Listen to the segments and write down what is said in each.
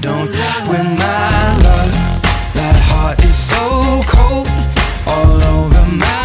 don't win my love. That heart is so cold, all over my.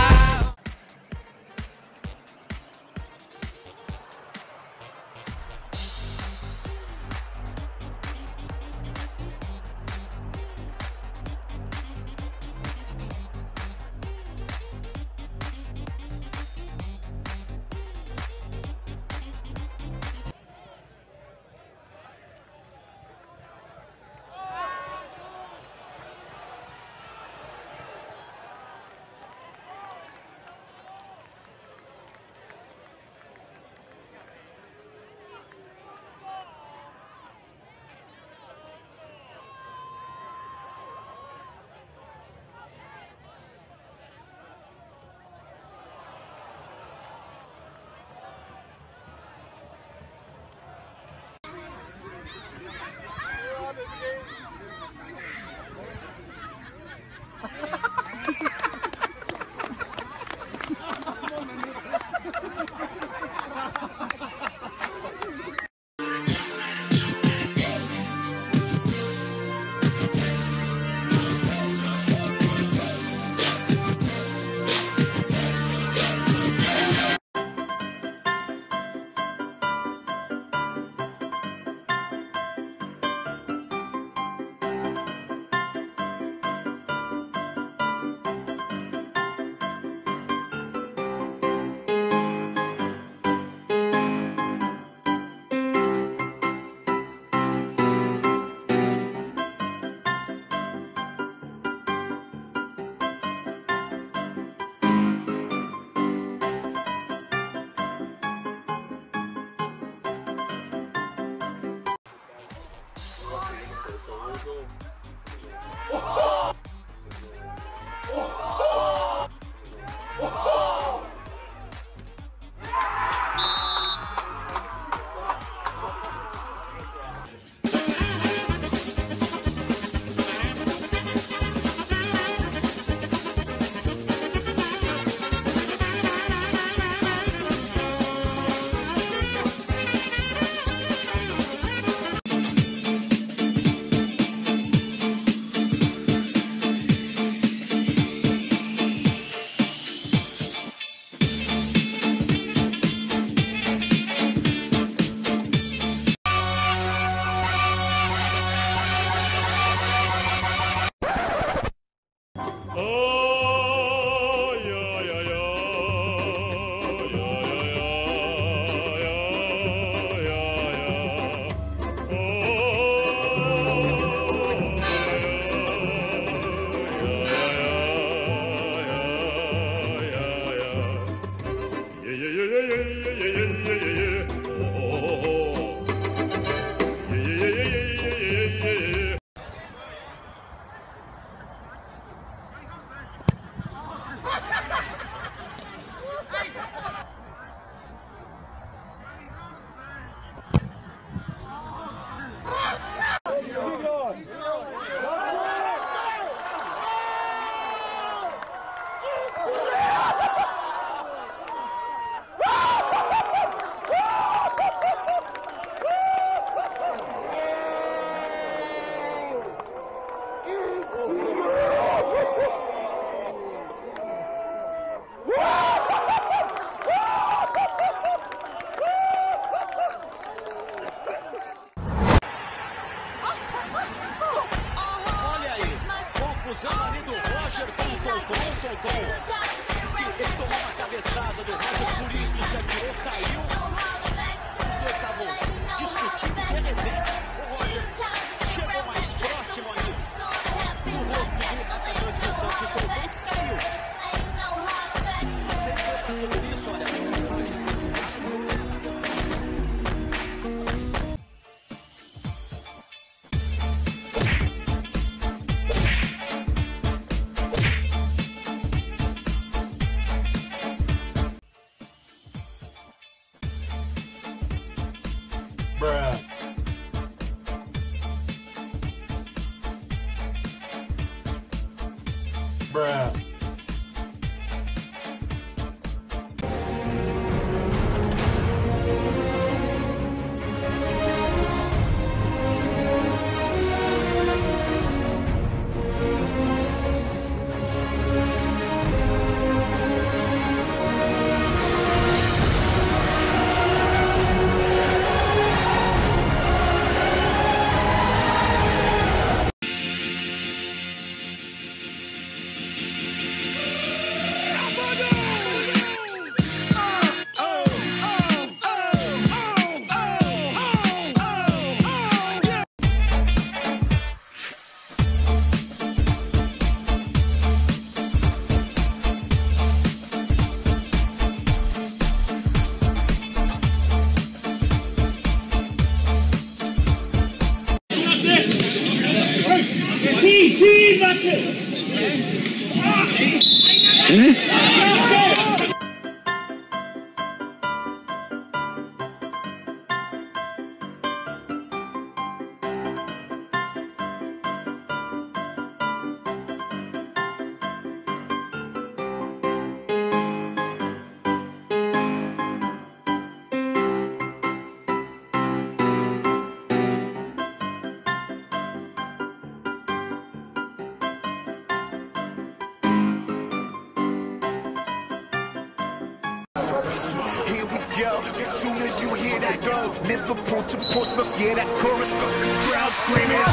Soon as you hear that go, Liverpool to Portsmouth, yeah, that chorus got the crowd screaming.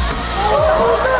Oh,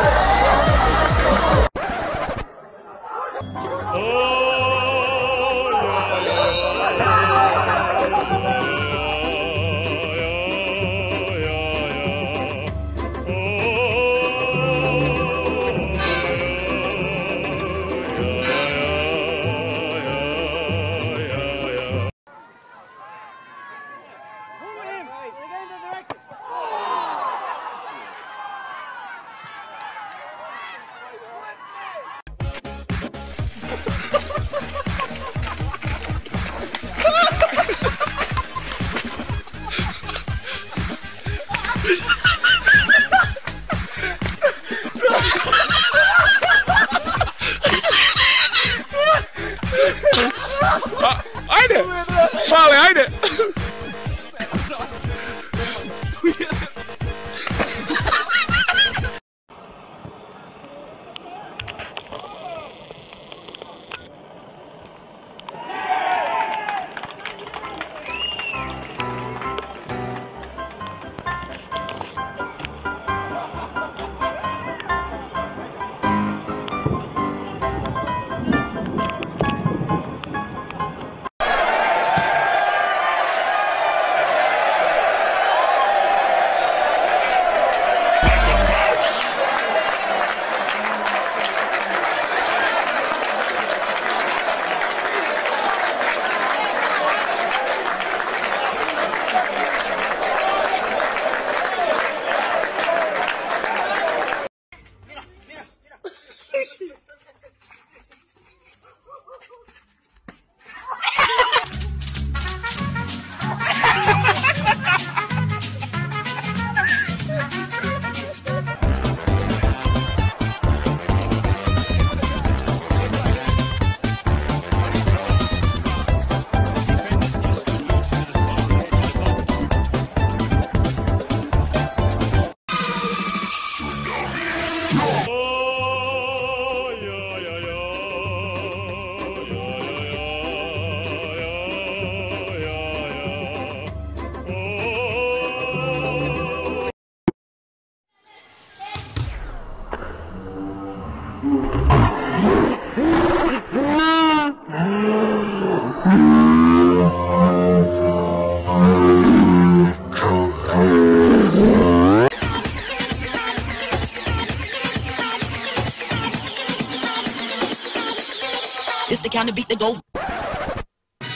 it's the kind of beat that go. I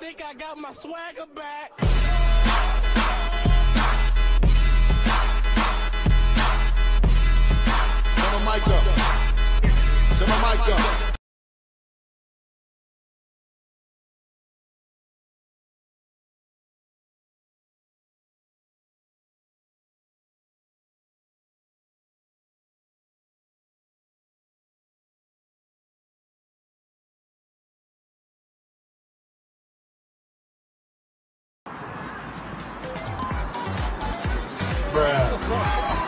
think I got my swagger back. Turn my mic up. Turn my mic up. Bruh.